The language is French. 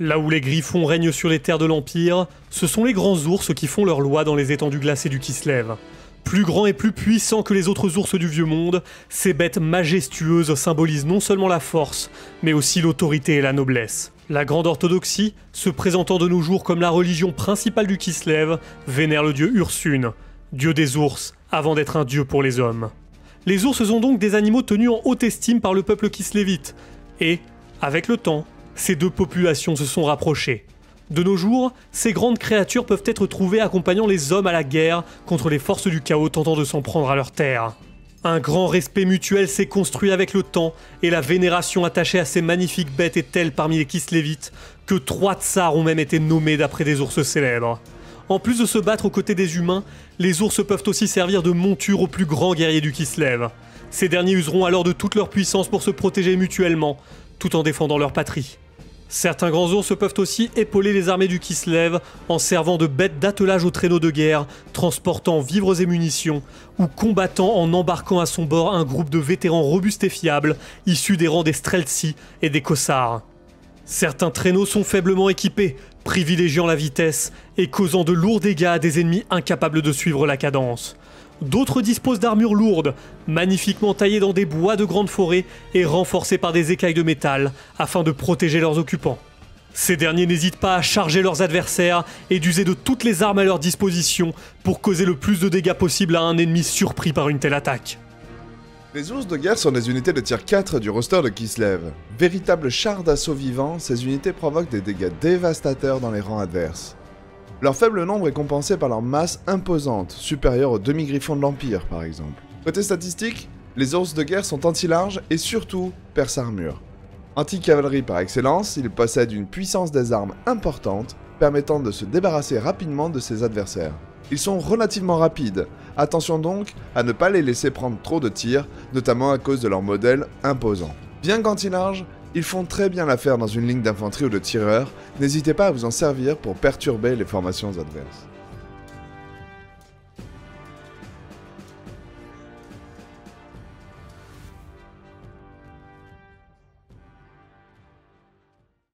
Là où les griffons règnent sur les terres de l'Empire, ce sont les grands ours qui font leur loi dans les étendues glacées du Kislev. Plus grands et plus puissants que les autres ours du Vieux Monde, ces bêtes majestueuses symbolisent non seulement la force, mais aussi l'autorité et la noblesse. La grande orthodoxie, se présentant de nos jours comme la religion principale du Kislev, vénère le dieu Ursun, dieu des ours, avant d'être un dieu pour les hommes. Les ours sont donc des animaux tenus en haute estime par le peuple kislévite, et, avec le temps, ces deux populations se sont rapprochées. De nos jours, ces grandes créatures peuvent être trouvées accompagnant les hommes à la guerre contre les forces du chaos tentant de s'en prendre à leur terre. Un grand respect mutuel s'est construit avec le temps, et la vénération attachée à ces magnifiques bêtes est telle parmi les Kislévites que 3 tsars ont même été nommés d'après des ours célèbres. En plus de se battre aux côtés des humains, les ours peuvent aussi servir de monture aux plus grands guerriers du Kislev. Ces derniers useront alors de toute leur puissance pour se protéger mutuellement, tout en défendant leur patrie. Certains grands ours peuvent aussi épauler les armées du Kislev en servant de bêtes d'attelage aux traîneaux de guerre, transportant vivres et munitions, ou combattant en embarquant à son bord un groupe de vétérans robustes et fiables, issus des rangs des Streltsi et des Kossars. Certains traîneaux sont faiblement équipés, privilégiant la vitesse et causant de lourds dégâts à des ennemis incapables de suivre la cadence. D'autres disposent d'armures lourdes, magnifiquement taillées dans des bois de grande forêt et renforcées par des écailles de métal afin de protéger leurs occupants. Ces derniers n'hésitent pas à charger leurs adversaires et d'user de toutes les armes à leur disposition pour causer le plus de dégâts possible à un ennemi surpris par une telle attaque. Les ours de guerre sont des unités de tir 4 du roster de Kislev. Véritables chars d'assaut vivants, ces unités provoquent des dégâts dévastateurs dans les rangs adverses. Leur faible nombre est compensé par leur masse imposante, supérieure aux demi-griffons de l'Empire par exemple. Côté statistique, les ours de guerre sont anti-larges et surtout perce-armure. Anti-cavalerie par excellence, ils possèdent une puissance des armes importante, permettant de se débarrasser rapidement de ses adversaires. Ils sont relativement rapides, attention donc à ne pas les laisser prendre trop de tirs, notamment à cause de leur modèle imposant. Bien qu'anti-larges, ils font très bien l'affaire dans une ligne d'infanterie ou de tireurs, n'hésitez pas à vous en servir pour perturber les formations adverses.